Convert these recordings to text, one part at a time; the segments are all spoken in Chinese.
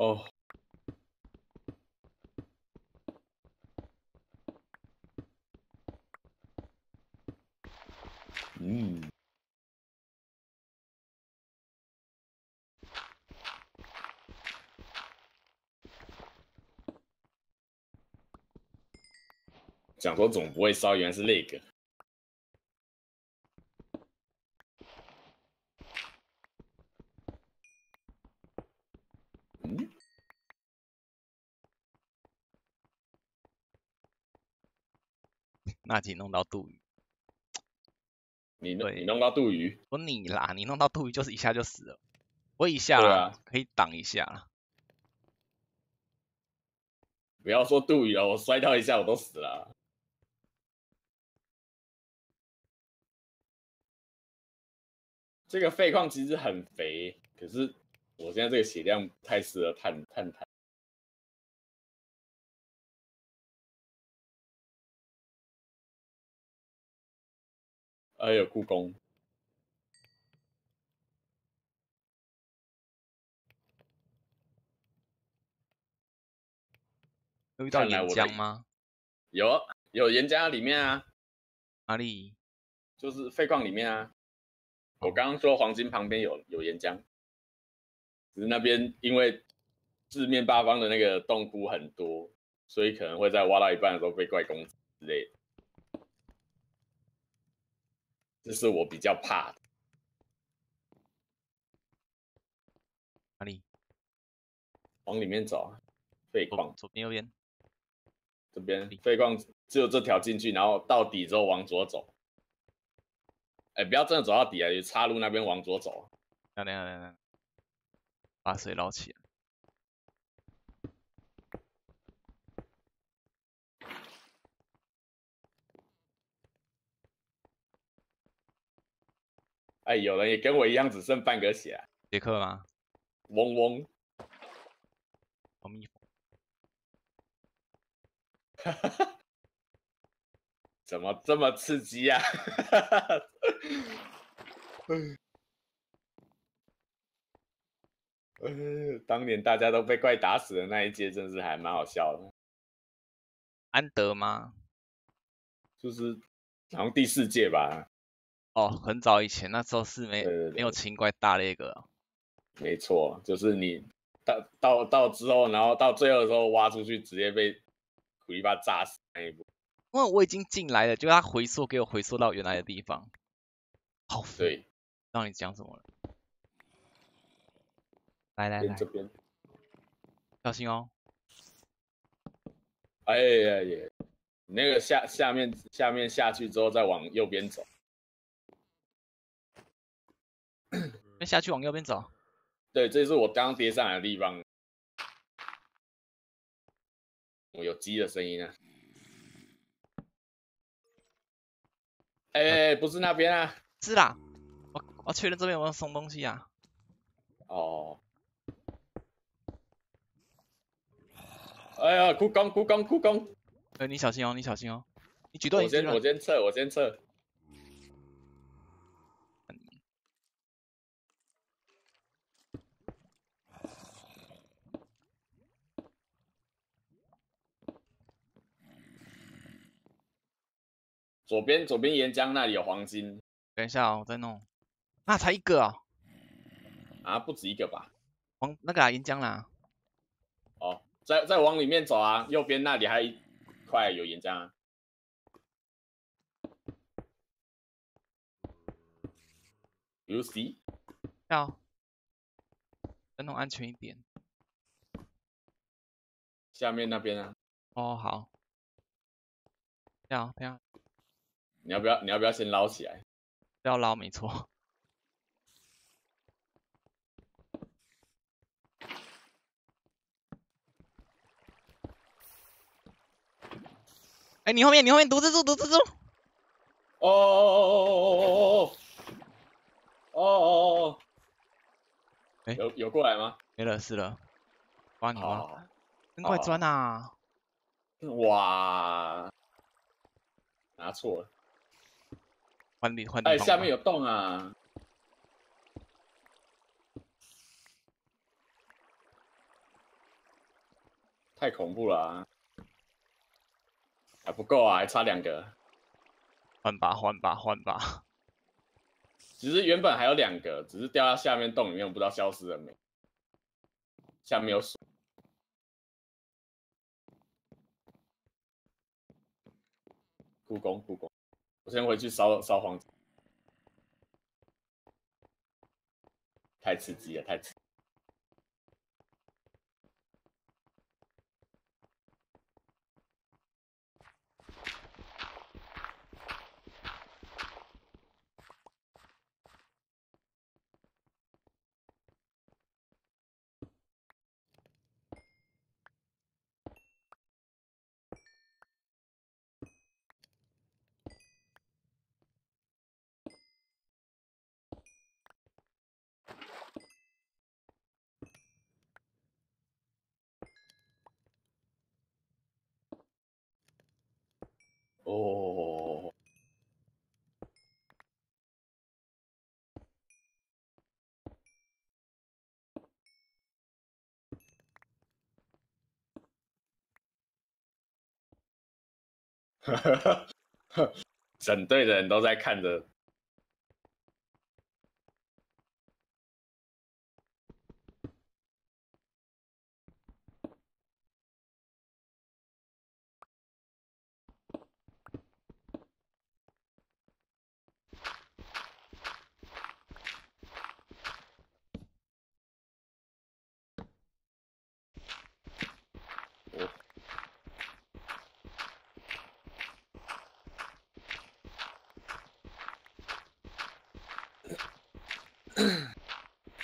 哦。 嗯，想说总不会烧，原来是那个。嗯，那题弄到杜宇。 你弄到杜鱼，我你啦，你弄到杜鱼就是一下就死了，我一下啦，啊、可以挡一下啦。不要说杜鱼了，我摔到一下我都死了。这个废矿其实很肥，可是我现在这个血量太适合探。 哎呦，故宫！有遇到岩浆吗？有岩浆里面啊。哪里？就是废矿里面啊。我刚刚说黄金旁边有岩浆，只是那边因为四面八方的那个洞窟很多，所以可能会在挖到一半的时候被怪攻之类的。 这是我比较怕的。哪里？往里面走啊！废矿，左边右边。这边废矿只有这条进去，然后到底之后往左走。哎，不要真的走到底啊！有岔路那边往左走。漂亮漂亮！把水捞起来。哎，有人也跟我一样，只剩半个血、啊。杰克吗？嗡嗡。小蜜蜂。哈哈。怎么这么刺激呀、啊？当年大家都被怪打死的那一届，真是还蛮好笑的。安德吗？就是好像第四届吧。 哦，很早以前，那时候是没有清怪大那个、啊，没错，就是你到之后，然后到最后的时候挖出去，直接被鬼巴炸死那一步。因为我已经进来了，就他回溯给我回溯到原来的地方。好，对，让你讲什么了？来来来，这边，小心哦！哎呀呀，那个下面下去之后，再往右边走。 那下去往右边走。对，这是我刚跌上来的地方。我有鸡的声音啊！哎、欸，不是那边啊！是啦，我确认这边有没有送东西啊？哦。哎呀，故宫！哎、欸，你小心哦，你小心哦！你举动，我先撤。 左边岩浆那里有黄金，等一下哦，我再弄。那、啊、才一个哦，啊，不止一个吧？黄那个啦，岩浆啦。哦，再往里面走啊，右边那里还有一块有岩浆啊。You see？ 要，再弄安全一点。下面那边啊。哦，好。要，等下。 你要不要先捞起来？要捞，没错。哎、欸，你后面毒蜘蛛！哦！哎，有过来吗？没了，是了。哇，你哇，真快钻啊！哇，拿错了。 换哎，下面有洞啊！太恐怖了啊！还不够啊，还差2个。换吧，换吧，换吧。其实原本还有2个，只是掉到下面洞里面，我不知道消失了没。下面有水。 故宫，我先回去烧黄纸，太刺激了，太刺激了。哦，哈哈哈，整队的人都在看着。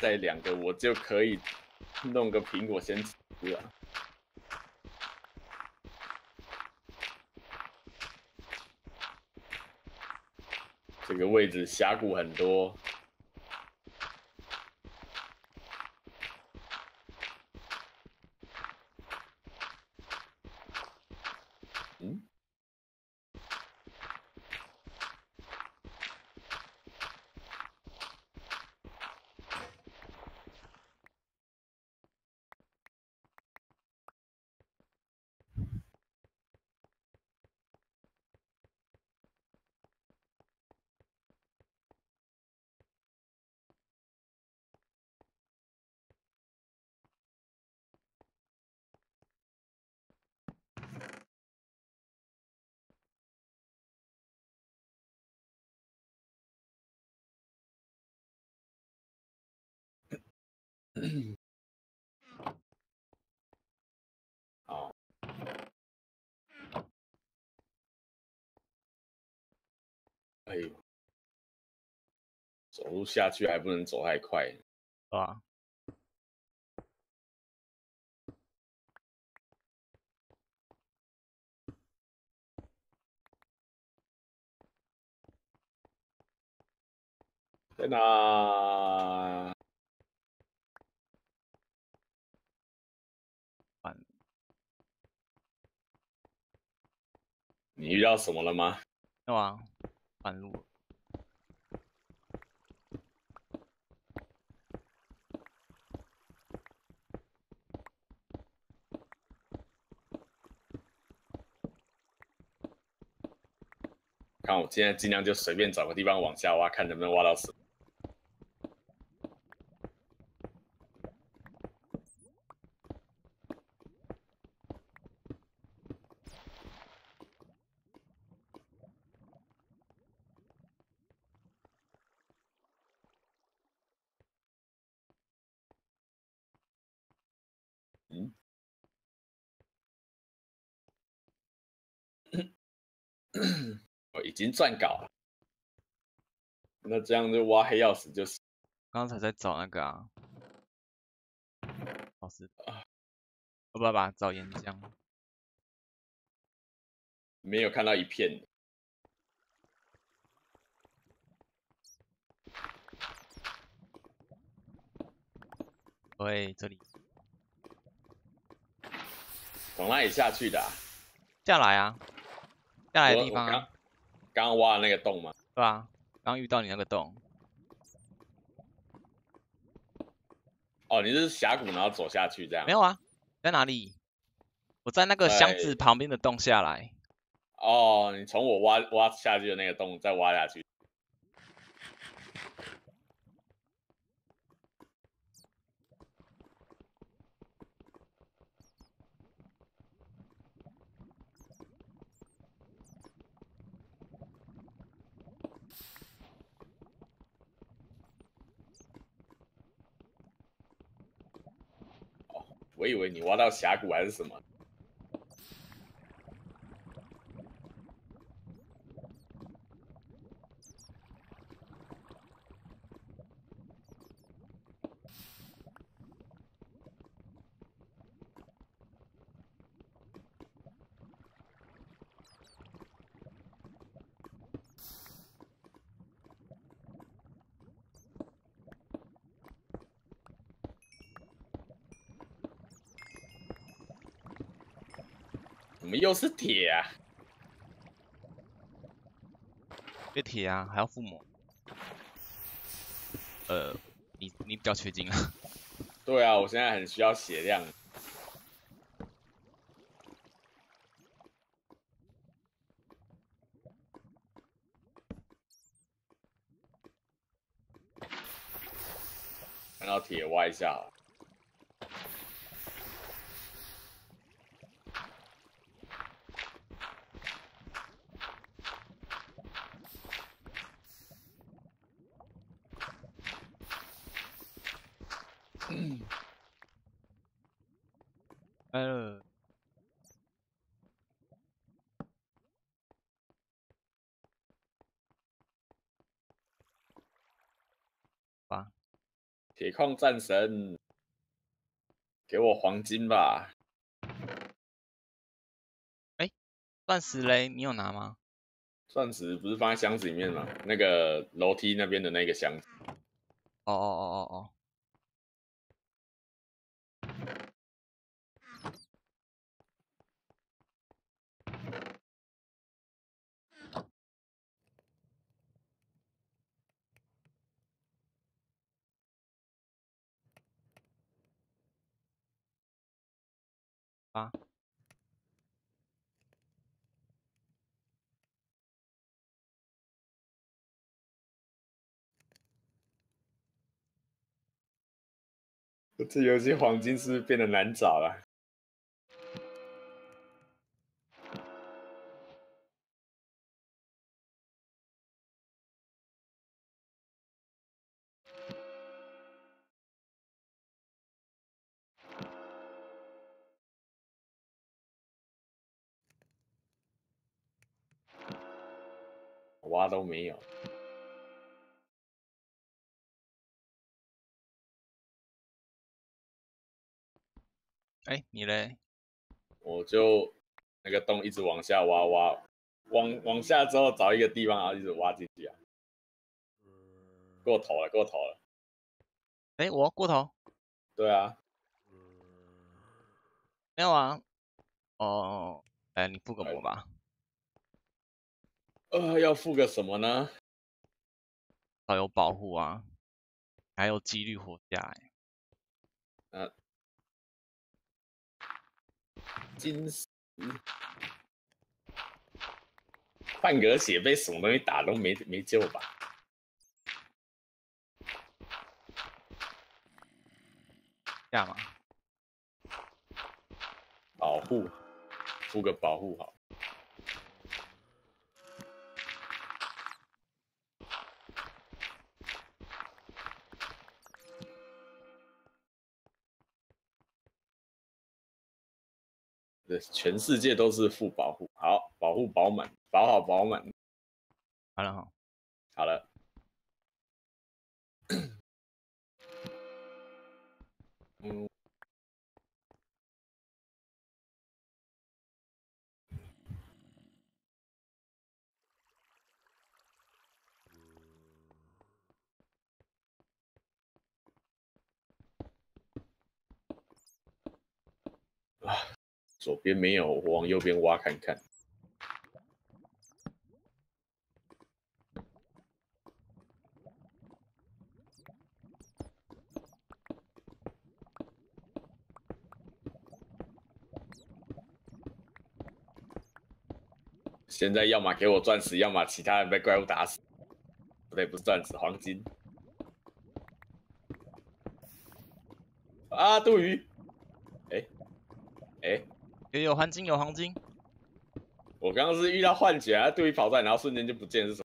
再2个，我就可以弄个苹果先吃啊！这个位置峡谷很多。 好，哎呦，走路下去还不能走太快，啊。 在哪？ 你遇到什么了吗？对啊，半路。看我现在尽量就随便找个地方往下挖，看能不能挖到什么。 我已经撰稿了，那这样就挖黑曜石就是。刚才在找那个啊，老师，我爸爸找岩浆，没有看到一片。 喂，这里，往哪里下去的、啊？下来啊，下来的地方、啊。刚挖的那个洞吗？对啊，刚遇到你那个洞。哦，你是峡谷然后走下去这样？没有啊，在哪里？我在那个箱子旁边的洞下来。哦，你从我挖下去的那个洞再挖下去。哦，我以为你挖到峡谷还是什么。 怎么又是铁啊？别铁啊，还要附魔。你比较缺金啊。对啊，我现在很需要血量。看到铁挖一下了。 铁矿战神，给我黄金吧！哎，钻石嘞，你有拿吗？钻石不是放在箱子里面吗？那个楼梯那边的那个箱子。哦。 啊！这游戏黄金是不是变得难找了？挖都没有。哎，你嘞？我就那个洞一直往下挖，往下之后找一个地方，然后一直挖进去啊。过头了。哎，我过头？对啊。没有啊。哦，哎，你不跟我吧。 要付个什么呢？要有保护啊，还有几率活下来。金石，半格血被什么东西打都没救吧？干嘛？保护，付个保护好。 对，全世界都是负保护，好，保护饱满，保好饱满。好了哈，好了。嗯，啊。 左边没有，我往右边挖看看。现在要么给我钻石，要么其他人被怪物打死。不对，不是钻石，黄金。啊，杜鱼！哎，有黄金，有黄金。我刚刚是遇到幻觉啊，杜鱼跑出来，然后瞬间就不见，是什么？